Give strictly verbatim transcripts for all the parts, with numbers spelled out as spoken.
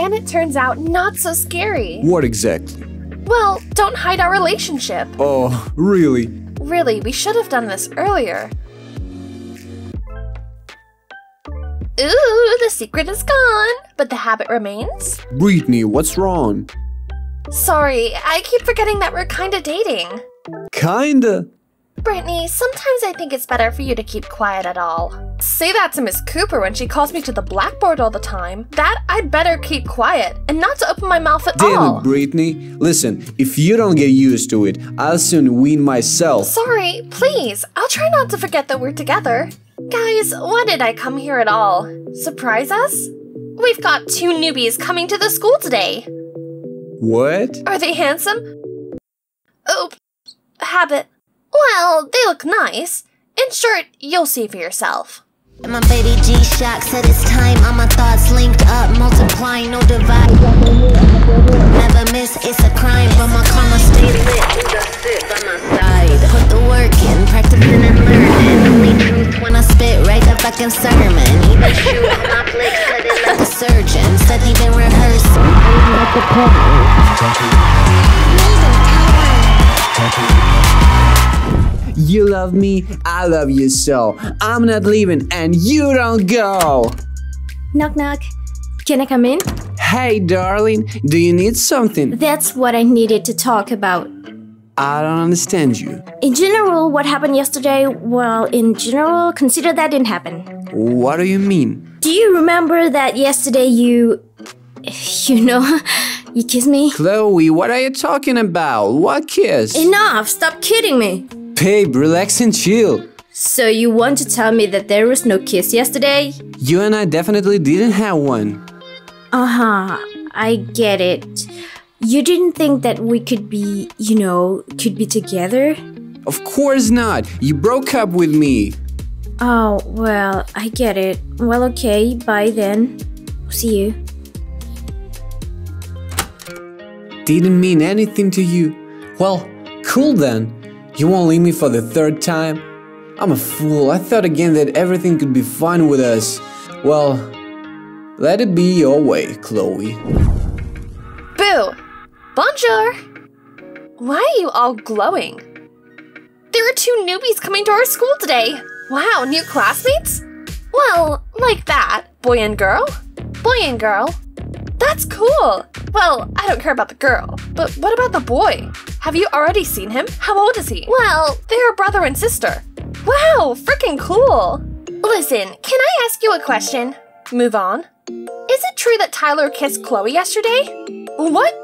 And it turns out not so scary. What exactly? Well, don't hide our relationship. Oh, really? Really, we should have done this earlier. Ooh, the secret is gone, but the habit remains. Britney, what's wrong? Sorry, I keep forgetting that we're kinda dating. Kinda? Britney, sometimes I think it's better for you to keep quiet at all. Say that to Miss Cooper when she calls me to the blackboard all the time. That I'd better keep quiet and not to open my mouth at Damn all. Damn it, Britney. Listen, if you don't get used to it, I'll soon wean myself. Sorry, please. I'll try not to forget that we're together. Guys, why did I come here at all? Surprise us? We've got two newbies coming to the school today. What? Are they handsome? Oh, habit. Well, they look nice. In short, you'll see for yourself. And my baby G-Shock said it's time. All my thoughts linked up, multiplying, no divide. Never miss, it's a crime. But my karma stays lit, just sit by my side. Put the work in, practicing and learning. Only truth when I spit, write the fucking sermon. Even shoot my flick, cut it like a surgeon. Said he been rehearsing. Like the poem. You love me, I love you so. I'm not leaving and you don't go. Knock knock. Can I come in? Hey darling, do you need something? That's what I needed to talk about. I don't understand you. In general, what happened yesterday? Well, in general, consider that didn't happen. What do you mean? Do you remember that yesterday you... you know... you kissed me? Chloe, what are you talking about? What kiss? Enough! Stop kidding me! Babe, relax and chill. So you want to tell me that there was no kiss yesterday? You and I definitely didn't have one. Uh-huh, I get it. You didn't think that we could be, you know, could be together? Of course not. You broke up with me. Oh, well, I get it. Well, okay, bye then. See you. Didn't mean anything to you. Well, cool then. You won't leave me for the third time? I'm a fool, I thought again that everything could be fine with us. Well, let it be your way, Chloe. Boo! Bonjour! Why are you all glowing? There are two newbies coming to our school today! Wow, new classmates? Well, like that. Boy and girl? Boy and girl? That's cool! Well, I don't care about the girl, but what about the boy? Have you already seen him? How old is he? Well, they're brother and sister. Wow, freaking cool! Listen, can I ask you a question? Move on. Is it true that Tyler kissed Chloe yesterday? What?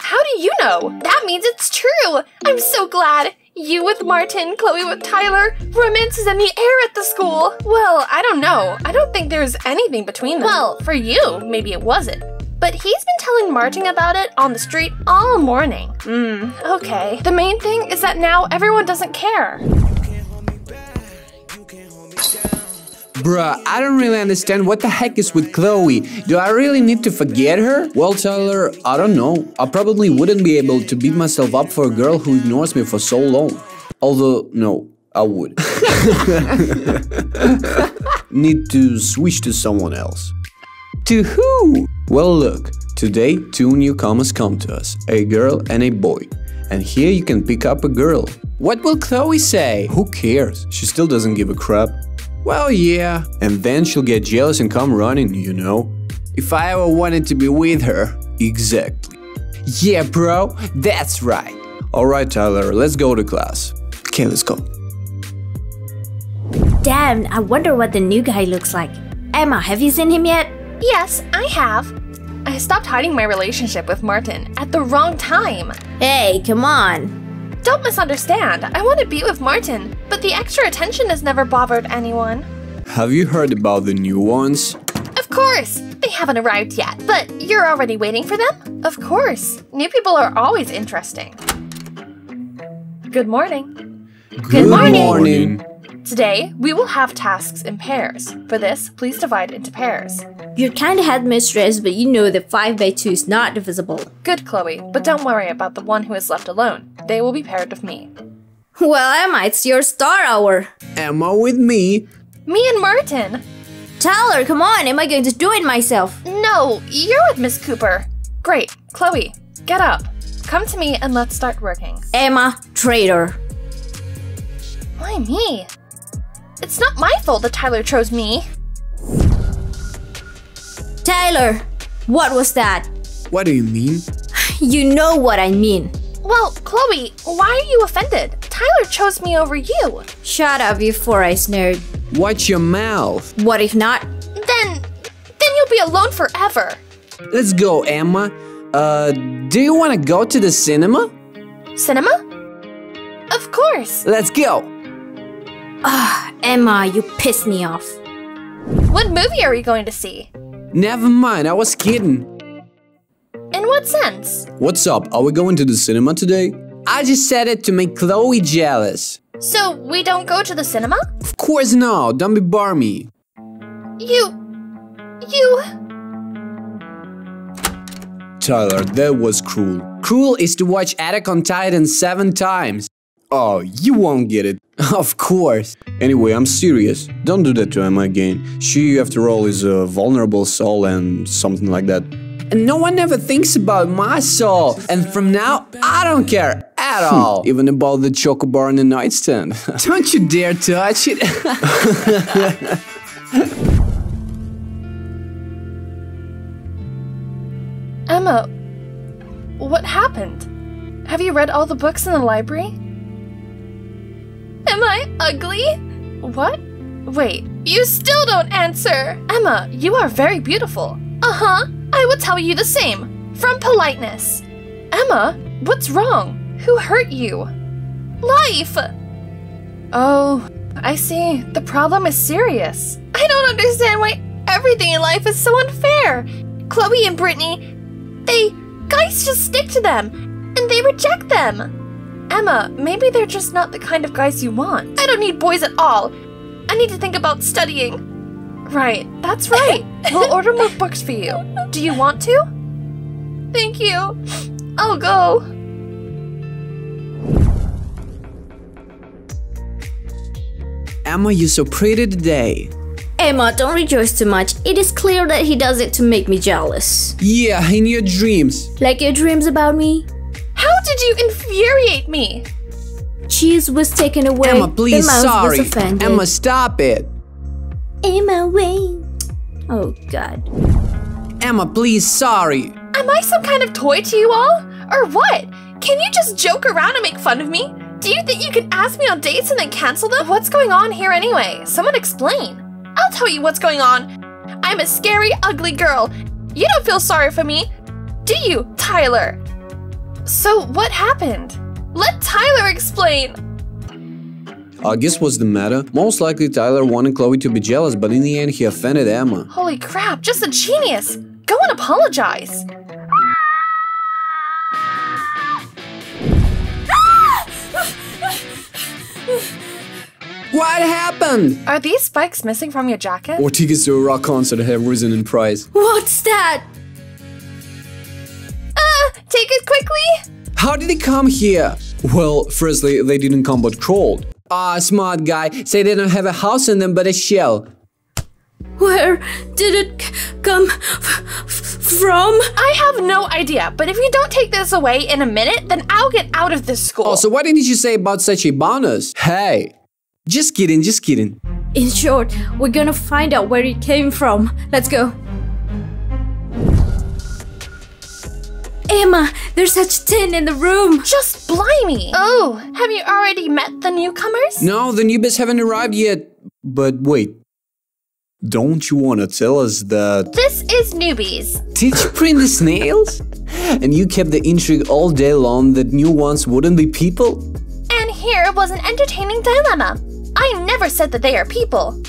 How do you know? That means it's true! I'm so glad! You with Martin, Chloe with Tyler, romance is in the air at the school! Well, I don't know. I don't think there's anything between them. Well, for you, maybe it wasn't. But he's been telling Martin about it on the street all morning. Hmm, okay. The main thing is that now everyone doesn't care. Bruh, I don't really understand what the heck is with Chloe. Do I really need to forget her? Well, Tyler, I don't know. I probably wouldn't be able to beat myself up for a girl who ignores me for so long. Although, no, I would. Need to switch to someone else. To who? Well, look, today two newcomers come to us, a girl and a boy. And here you can pick up a girl. What will Chloe say? Who cares? She still doesn't give a crap. Well, yeah. And then she'll get jealous and come running, you know. If I ever wanted to be with her. Exactly. Yeah, bro, that's right. Alright, Tyler, let's go to class. Okay, let's go. Damn, I wonder what the new guy looks like. Emma, have you seen him yet? Yes, I have. I stopped hiding my relationship with Martin at the wrong time. Hey, come on. Don't misunderstand. I want to be with Martin, but the extra attention has never bothered anyone. Have you heard about the new ones? Of course. They haven't arrived yet, but you're already waiting for them? Of course. New people are always interesting. Good morning. Good, Good morning. morning. Today, we will have tasks in pairs. For this, please divide into pairs. You're kind of headmistress, but you know that five by two is not divisible. Good, Chloe, but don't worry about the one who is left alone. They will be paired with me. Well, Emma, it's your star hour. Emma with me. Me and Martin. tell her. Come on, am I going to do it myself? No, you're with Miss Cooper. Great, Chloe, get up. Come to me and let's start working. Emma, traitor. Why me? It's not my fault that Tyler chose me. Tyler, what was that? What do you mean? You know what I mean. Well, Chloe, why are you offended? Tyler chose me over you. Shut up, you four-eyed nerd. Watch your mouth. What if not? Then, then you'll be alone forever. Let's go, Emma. Uh, do you want to go to the cinema? Cinema? Of course. Let's go. Ah, Emma, you pissed me off. What movie are you going to see? Never mind, I was kidding. In what sense? What's up? Are we going to the cinema today? I just said it to make Chloe jealous. So, we don't go to the cinema? Of course not. Don't be barmy. You... You... Tyler, that was cruel. Cruel is to watch Attack on Titan seven times. Oh, you won't get it. Of course. Anyway, I'm serious. Don't do that to Emma again. She, after all, is a vulnerable soul and something like that. And no one ever thinks about my soul. And from now, I don't care at all. Even about the chocobar on the nightstand. Don't you dare touch it. Emma, what happened? Have you read all the books in the library? Am I ugly? What? Wait, you still don't answer. Emma, you are very beautiful. Uh-huh. I will tell you the same, from politeness. Emma, what's wrong? Who hurt you? Life! Oh, I see. The problem is serious. I don't understand why everything in life is so unfair. Chloe and Britney, they... guys just stick to them, and they reject them. Emma, maybe they're just not the kind of guys you want. I don't need boys at all. I need to think about studying. Right, that's right. We'll order more books for you. Do you want to? Thank you. I'll go. Emma, you're so pretty today. Emma, don't rejoice too much. It is clear that he does it to make me jealous. Yeah, in your dreams. Like your dreams about me? How did you infuriate me? Cheese was taken away. Emma, please, sorry. Emma, stop it. Emma, wait. Oh, God. Emma, please, sorry. Am I some kind of toy to you all? Or what? Can you just joke around and make fun of me? Do you think you can ask me on dates and then cancel them? What's going on here anyway? Someone explain. I'll tell you what's going on. I'm a scary, ugly girl. You don't feel sorry for me, do you, Tyler? So what happened? Let Tyler explain. I guess what's the matter? Most likely Tyler wanted Chloe to be jealous, but in the end he offended Emma. Holy crap, just a genius! Go and apologize! What happened? Are these spikes missing from your jacket? Or tickets to a rock concert have risen in price. What's that? Ah! Uh, take it quickly! How did they come here? Well, firstly, they didn't come but crawled. Ah, smart guy. Say they don't have a house in them, but a shell. Where did it come from? I have no idea, but if you don't take this away in a minute, then I'll get out of this school. Oh, so why didn't you say about such a bonus? Hey, just kidding, just kidding. In short, we're gonna find out where it came from. Let's go. Emma, there's such tin in the room! Just blimey! Oh, have you already met the newcomers? No, the newbies haven't arrived yet. But wait, don't you want to tell us that... This is newbies! Did you print the snails? And you kept the intrigue all day long that new ones wouldn't be people? And here was an entertaining dilemma. I never said that they are people.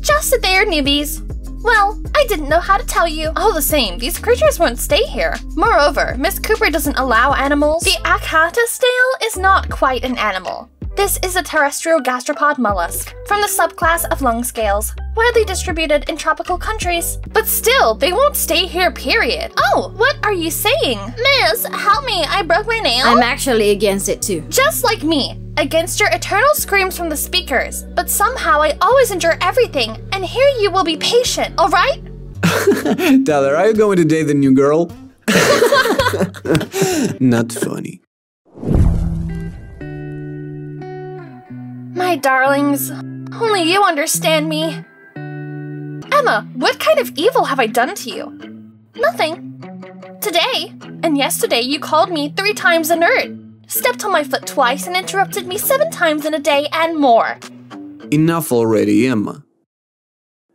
Just that they are newbies. Well, I didn't know how to tell you. All the same, these creatures won't stay here. Moreover, Miss Cooper doesn't allow animals. The Akata snail is not quite an animal. This is a terrestrial gastropod mollusk from the subclass of lung scales, widely distributed in tropical countries. But still, they won't stay here, period. Oh, what are you saying? Miss, help me, I broke my nail. I'm actually against it too. Just like me. against your eternal screams from the speakers, but somehow I always endure everything, and here you will be patient, all right? Tyler, are you going to date the new girl? Not funny. My darlings, only you understand me. Emma, what kind of evil have I done to you? Nothing. Today and yesterday you called me three times a nerd, stepped on my foot twice, and interrupted me seven times in a day and more. Enough already, Emma.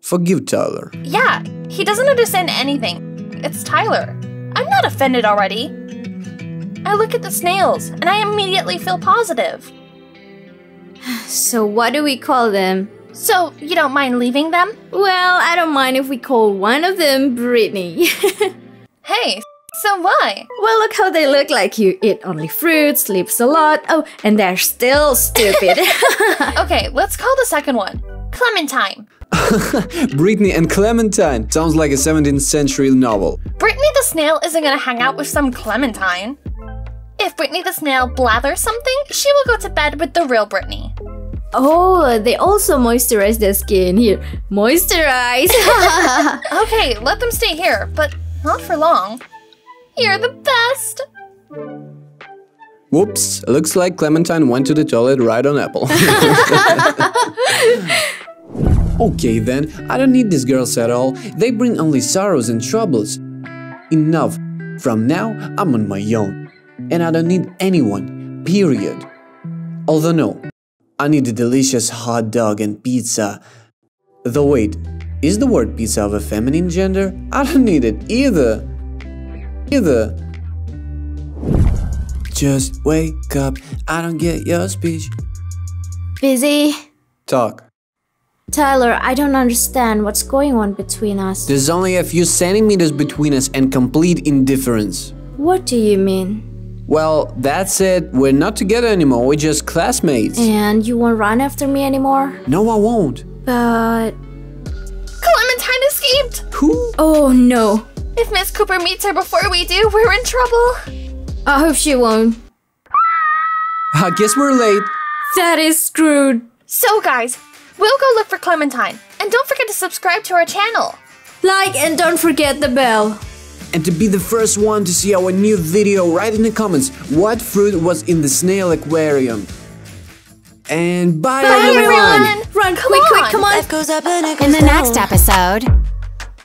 Forgive Tyler. Yeah, he doesn't understand anything. It's Tyler. I'm not offended already. I look at the snails, and I immediately feel positive. So what do we call them? So, you don't mind leaving them? Well, I don't mind if we call one of them Britney. Hey, so why? Well, look how they look like you. Eat only fruit, sleeps a lot, oh, and they're still stupid. Okay, let's call the second one Clementine. Britney and Clementine. Sounds like a seventeenth century novel. Britney the snail isn't gonna hang out with some Clementine. If Britney the snail blathers something, she will go to bed with the real Britney. Oh, they also moisturize their skin here. Moisturize! Okay, let them stay here, but not for long. You're the best! Whoops, looks like Clementine went to the toilet right on Apple. Okay then, I don't need these girls at all. They bring only sorrows and troubles. Enough. From now, I'm on my own. And I don't need anyone, period. Although no. I need a delicious hot dog and pizza. Though wait, is the word pizza of a feminine gender? I don't need it either. Either. Just wake up, I don't get your speech. Busy. Talk. Tyler, I don't understand what's going on between us. There's only a few centimeters between us and complete indifference. What do you mean? Well, that's it. We're not together anymore, we're just classmates. And you won't run after me anymore? No, I won't. But... Clementine escaped! Who? Oh, no. If Miss Cooper meets her before we do, we're in trouble. I hope she won't. I guess we're late. That is screwed. So, guys, we'll go look for Clementine. And don't forget to subscribe to our channel. Like and don't forget the bell. And to be the first one to see our new video, write in the comments what fruit was in the snail aquarium. And bye, bye everyone. everyone! Run, come quick, on. quick, come on! That goes up and it goes in the down. Next episode...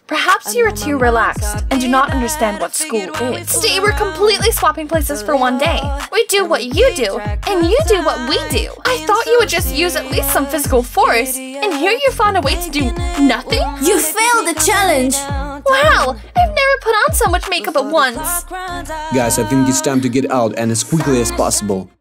Perhaps you are too relaxed and do not understand what school is. Today we're completely swapping places for one day. We do what you do, and you do what we do. I thought you would just use at least some physical force, and here you found a way to do nothing? You failed the challenge! Wow, I've never put on so much makeup at once. Guys, I think it's time to get out and as quickly as possible.